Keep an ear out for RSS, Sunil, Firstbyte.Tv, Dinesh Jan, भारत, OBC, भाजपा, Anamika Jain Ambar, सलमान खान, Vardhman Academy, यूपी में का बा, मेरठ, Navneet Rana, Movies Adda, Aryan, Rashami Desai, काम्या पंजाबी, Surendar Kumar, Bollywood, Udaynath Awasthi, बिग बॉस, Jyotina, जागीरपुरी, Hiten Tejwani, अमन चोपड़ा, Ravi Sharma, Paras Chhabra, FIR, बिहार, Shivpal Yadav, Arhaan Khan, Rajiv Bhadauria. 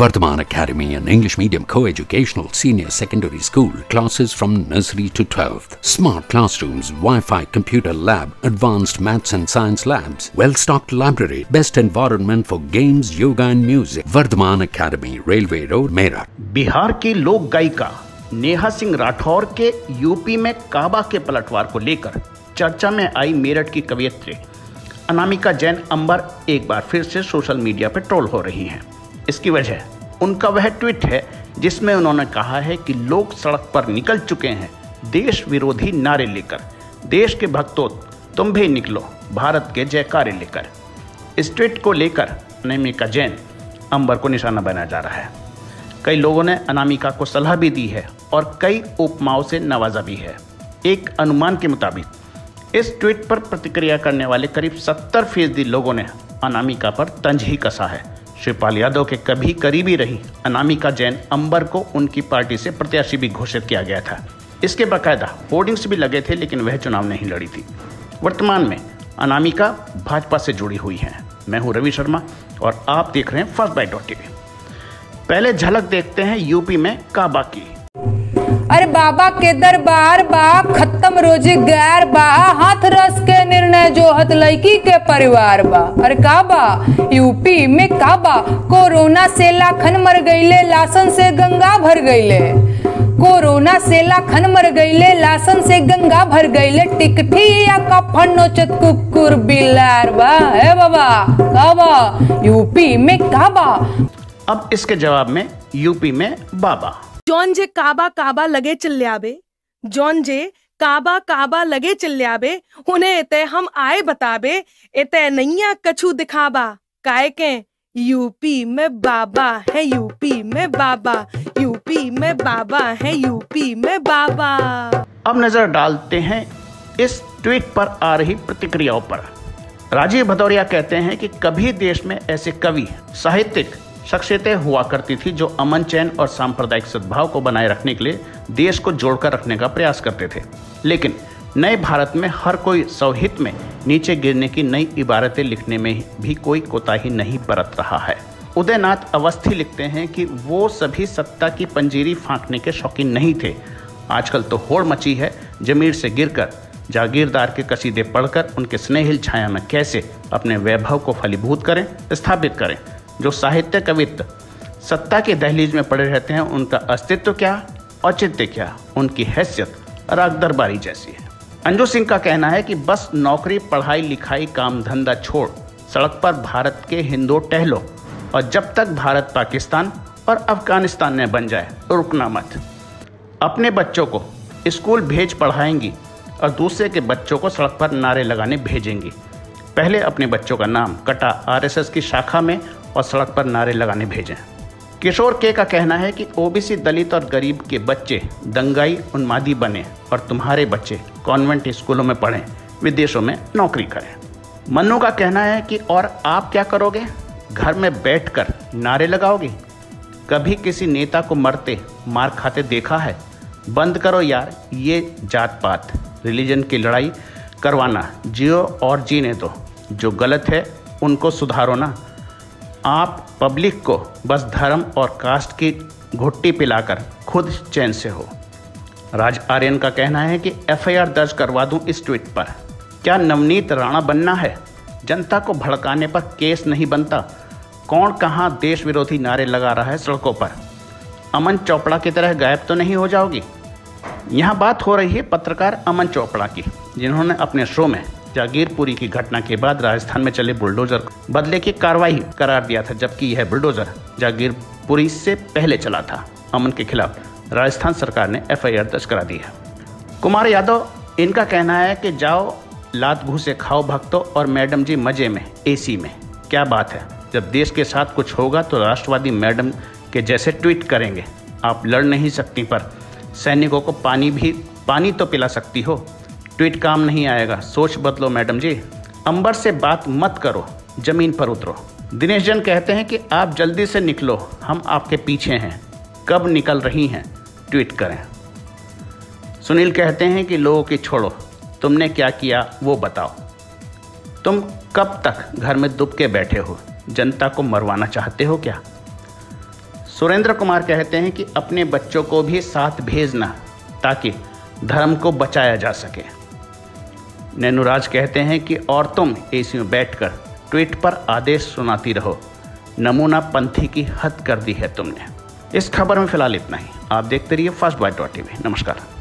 Vardhman Academy, an English medium co-educational senior secondary school, classes from nursery to 12th, smart classrooms, Wi-Fi, computer lab, advanced maths and science labs, well-stocked library, best environment for games, yoga and music. Vardhman Academy, Railway Road, Meerut. बिहार की लोक गायिका नेहा सिंह राठौर के UP में काबा के पलटवार को लेकर चर्चा में आई मेरठ की कवियत्री अनामिका जैन अंबर एक बार फिर से सोशल मीडिया पर ट्रोल हो रही हैं। इसकी वजह उनका वह ट्वीट है जिसमें उन्होंने कहा है कि लोग सड़क पर निकल चुके हैं देश विरोधी नारे लेकर, देश के भक्तों तुम भी निकलो भारत के जयकारे लेकर। इस ट्वीट को लेकर अनामिका जैन अंबर को निशाना बनाया जा रहा है। कई लोगों ने अनामिका को सलाह भी दी है और कई उपमाओं से नवाजा भी है। एक अनुमान के मुताबिक इस ट्वीट पर प्रतिक्रिया करने वाले करीब 70% लोगों ने अनामिका पर तंज ही कसा है। शिवपाल यादव के कभी करीबी रही अनामिका जैन अंबर को उनकी पार्टी से प्रत्याशी भी घोषित किया गया था। इसके बाकायदा होर्डिंग्स भी लगे थे, लेकिन वह चुनाव नहीं लड़ी थी। वर्तमान में अनामिका भाजपा से जुड़ी हुई हैं। मैं हूं रवि शर्मा और आप देख रहे हैं फर्स्ट बाइट .tv। पहले झलक देखते हैं यूपी में काबा की। अरे बाबा के दरबार बा, खत्म रोजी गैर बा, हाथ रस के निर्णय जो हत लड़की के परिवार बा। अरे काबा यूपी में काबा, कोरोना से लाखन मर गईले, लासन से गंगा भर गईले। कोरोना से लाखन मर गईले, लासन से गंगा भर गईले, टिकठिया का फन्नोचत कुकुर बिलार बा। हे बाबा काबा यूपी में काबा। अब इसके जवाब में यूपी में बाबा। जौन जे काबा काबा लगे चिल्ल्याबे, जौन जे काबा काबा लगे चिल्ल्याबे, उन्हें एते हम आए बताबे, एते नैया कछु दिखाबा, काहे के यूपी में बाबा है, यूपी में बाबा, यूपी में बाबा है, यूपी में बाबा। अब नजर डालते हैं इस ट्वीट पर आ रही प्रतिक्रियाओं पर। राजीव भदौरिया कहते हैं कि कभी देश में ऐसे कवि साहित्यिक शख्सियतें हुआ करती थी जो अमन चैन और सांप्रदायिक सद्भाव को बनाए रखने के लिए देश को जोड़कर रखने का प्रयास करते थे, लेकिन नए भारत में हर कोई सौहित में नीचे गिरने की नई इबारतें लिखने में भी कोई कोताही नहीं बरत रहा है। उदयनाथ अवस्थी लिखते हैं कि वो सभी सत्ता की पंजीरी फाँकने के शौकीन नहीं थे। आजकल तो होड़ मची है, जमीर से गिरकर जागीरदार के कसीदे पढ़कर उनके स्नेहिल छाया में कैसे अपने वैभव को फलीभूत करें, स्थापित करें। जो साहित्य कवित्व सत्ता के दहलीज में पड़े रहते हैं उनका अस्तित्व क्या, औचित्य क्या, उनकी हैसियत रागदरबारी जैसी है। अंजू सिंह का कहना है कि बस नौकरी, पढ़ाई लिखाई, काम धंधा छोड़ सड़क पर भारत के हिंदू टहलो, और जब तक भारत पाकिस्तान और अफगानिस्तान न बन जाए रुकना मत। अपने बच्चों को स्कूल भेज पढ़ाएंगी और दूसरे के बच्चों को सड़क पर नारे लगाने भेजेंगी। पहले अपने बच्चों का नाम कटा RSS की शाखा में और सड़क पर नारे लगाने भेजें। किशोर के का कहना है कि OBC दलित और गरीब के बच्चे दंगाई उन्मादी बने और तुम्हारे बच्चे कॉन्वेंट स्कूलों में पढ़ें, विदेशों में नौकरी करें। मनु का कहना है कि और आप क्या करोगे, घर में बैठकर नारे लगाओगे? कभी किसी नेता को मरते मार खाते देखा है? बंद करो यार ये जात पात, रिलीजन की लड़ाई करवाना, जियो और जीने दो, जो गलत है उनको सुधारो ना। आप पब्लिक को बस धर्म और कास्ट की घुट्टी पिलाकर खुद चैन से हो। राज आर्यन का कहना है कि FIR दर्ज करवा दूं इस ट्वीट पर, क्या नवनीत राणा बनना है? जनता को भड़काने पर केस नहीं बनता। कौन कहां देश विरोधी नारे लगा रहा है सड़कों पर? अमन चोपड़ा की तरह गायब तो नहीं हो जाओगी? यहां बात हो रही है पत्रकार अमन चोपड़ा की, जिन्होंने अपने शो में जागीरपुरी की घटना के बाद राजस्थान में चले बुलडोजर बदले की कार्रवाई करार दिया था, जबकि यह बुलडोजर जागीरपुरी से पहले चला था। अमन के खिलाफ राजस्थान सरकार ने FIR दर्ज करा दी है। कुमार यादव, इनका कहना है कि जाओ लात घूसे खाओ भक्तों, और मैडम जी मजे में AC में, क्या बात है। जब देश के साथ कुछ होगा तो राष्ट्रवादी मैडम के जैसे ट्वीट करेंगे। आप लड़ नहीं सकती पर सैनिकों को पानी तो पिला सकती हो। ट्वीट काम नहीं आएगा, सोच बदलो मैडम जी। अंबर से बात मत करो, जमीन पर उतरो। दिनेश जन कहते हैं कि आप जल्दी से निकलो, हम आपके पीछे हैं, कब निकल रही हैं, ट्वीट करें। सुनील कहते हैं कि लोगों की छोड़ो, तुमने क्या किया वो बताओ। तुम कब तक घर में दुबके बैठे हो, जनता को मरवाना चाहते हो क्या? सुरेंद्र कुमार कहते हैं कि अपने बच्चों को भी साथ भेजना ताकि धर्म को बचाया जा सके। नेनुराज कहते हैं कि और तुम ऐसी बैठकर ट्वीट पर आदेश सुनाती रहो, नमूना पंथी की हद कर दी है तुमने। इस खबर में फिलहाल इतना ही। आप देखते रहिए फर्स्ट बाइट.tv। नमस्कार।